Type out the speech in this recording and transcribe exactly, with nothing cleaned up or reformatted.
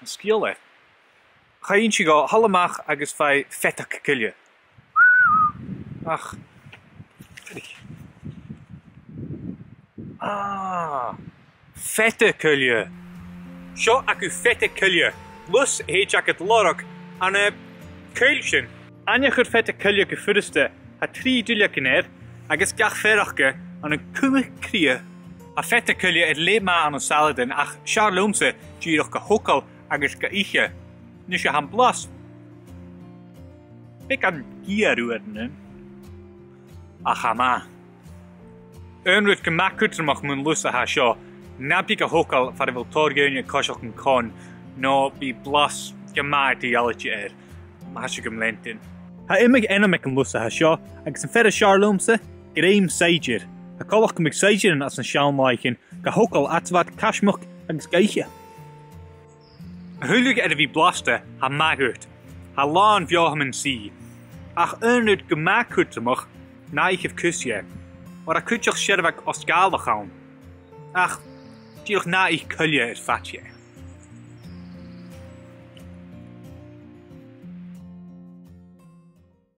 an sciála. Chaín si go halamach agus fai fetach cillia. Ach. Ah, feta cillia. Seo acu feta cillia. Lus héit ag at lorach an a cilsin. Ania chur feta cillia go furiste a trí dulia canair agus gach ferachge an a cúmach cría. A feta cillia ad leema an a saladin ach siar lómse díroch go hocal agus go iche. Nus a ham blas. Big an giarú adnan. Ach ama. Eunrut gemak kutermach mun lus a ha seo. Nabdi go hocal far a vil torgeunia coisach an con. No be blas gemar diality air. Mashigum lentin. Ha imig enamic an lusa ha seo, agus an ferra sharlomse, graim saigir. Ha colach gomig saigir an as an shalmaikin, ga hocal atvat cashmuk agus gaiche. A hulig edavi blaster ha magurt, ha lan vjohamin si. Ach earned gemakurtamach, naich of kusje, or a kuchach shervak osgalachan. Ach, dioch naich kulje is fatje.